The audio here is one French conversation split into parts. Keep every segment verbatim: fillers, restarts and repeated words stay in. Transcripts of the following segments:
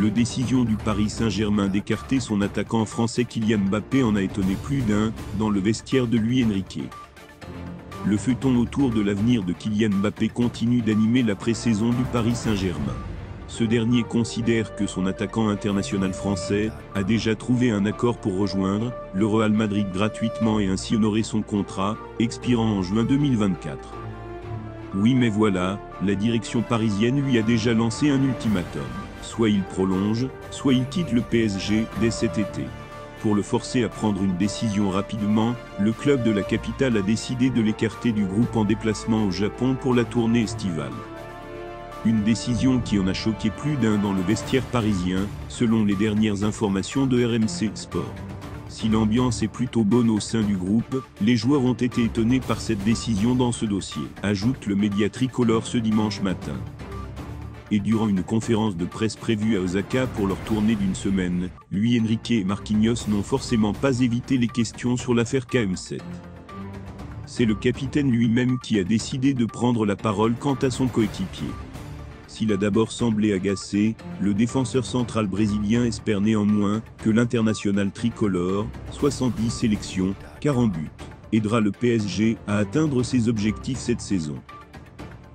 La décision du Paris Saint-Germain d'écarter son attaquant français Kylian Mbappé en a étonné plus d'un, dans le vestiaire de Luis Enrique. Le feuilleton autour de l'avenir de Kylian Mbappé continue d'animer la pré-saison du Paris Saint-Germain. Ce dernier considère que son attaquant international français a déjà trouvé un accord pour rejoindre le Real Madrid gratuitement et ainsi honorer son contrat, expirant en juin deux mille vingt-quatre. Oui, mais voilà, la direction parisienne lui a déjà lancé un ultimatum. Soit il prolonge, soit il quitte le P S G dès cet été. Pour le forcer à prendre une décision rapidement, le club de la capitale a décidé de l'écarter du groupe en déplacement au Japon pour la tournée estivale. Une décision qui en a choqué plus d'un dans le vestiaire parisien, selon les dernières informations de R M C Sport. Si l'ambiance est plutôt bonne au sein du groupe, les joueurs ont été étonnés par cette décision dans ce dossier, ajoute le média tricolore ce dimanche matin. Et durant une conférence de presse prévue à Osaka pour leur tournée d'une semaine, Luis Enrique et Marquinhos n'ont forcément pas évité les questions sur l'affaire K M sept. C'est le capitaine lui-même qui a décidé de prendre la parole quant à son coéquipier. S'il a d'abord semblé agacé, le défenseur central brésilien espère néanmoins que l'international tricolore, soixante-dix sélections, quarante buts, aidera le P S G à atteindre ses objectifs cette saison.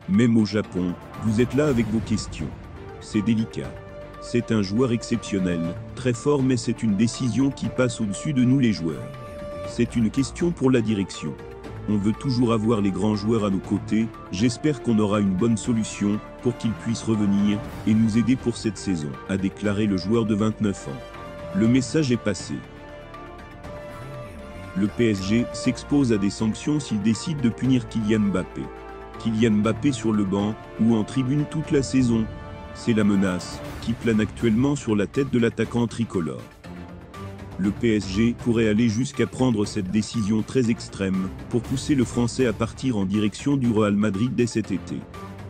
Même au Japon, vous êtes là avec vos questions. C'est délicat. C'est un joueur exceptionnel, très fort, mais c'est une décision qui passe au-dessus de nous les joueurs. C'est une question pour la direction. On veut toujours avoir les grands joueurs à nos côtés, j'espère qu'on aura une bonne solution pour qu'ils puissent revenir et nous aider pour cette saison, a déclaré le joueur de vingt-neuf ans. Le message est passé. Le P S G s'expose à des sanctions s'il décide de punir Kylian Mbappé. Kylian Mbappé sur le banc ou en tribune toute la saison, c'est la menace qui plane actuellement sur la tête de l'attaquant tricolore. Le P S G pourrait aller jusqu'à prendre cette décision très extrême pour pousser le Français à partir en direction du Real Madrid dès cet été.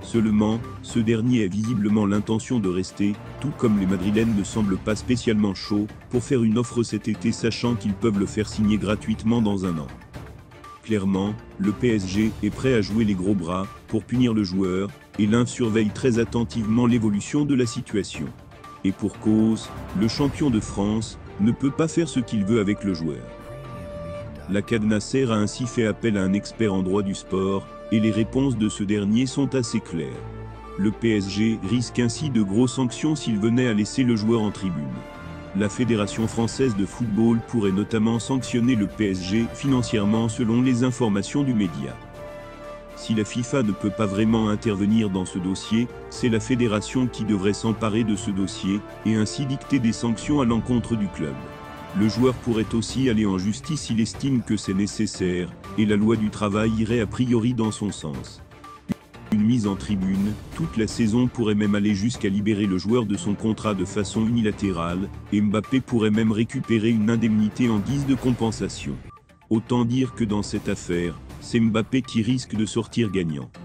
Seulement, ce dernier a visiblement l'intention de rester, tout comme les Madrilènes ne semblent pas spécialement chauds pour faire une offre cet été, sachant qu'ils peuvent le faire signer gratuitement dans un an. Clairement, le P S G est prêt à jouer les gros bras pour punir le joueur, et l'un surveille très attentivement l'évolution de la situation. Et pour cause, le champion de France ne peut pas faire ce qu'il veut avec le joueur. La Cadena Ser a ainsi fait appel à un expert en droit du sport, et les réponses de ce dernier sont assez claires. Le P S G risque ainsi de grosses sanctions s'il venait à laisser le joueur en tribune. La Fédération française de football pourrait notamment sanctionner le P S G financièrement selon les informations du média. Si la FIFA ne peut pas vraiment intervenir dans ce dossier, c'est la fédération qui devrait s'emparer de ce dossier, et ainsi dicter des sanctions à l'encontre du club. Le joueur pourrait aussi aller en justice s'il estime que c'est nécessaire, et la loi du travail irait a priori dans son sens. Une mise en tribune toute la saison pourrait même aller jusqu'à libérer le joueur de son contrat de façon unilatérale, et Mbappé pourrait même récupérer une indemnité en guise de compensation. Autant dire que dans cette affaire, c'est Mbappé qui risque de sortir gagnant.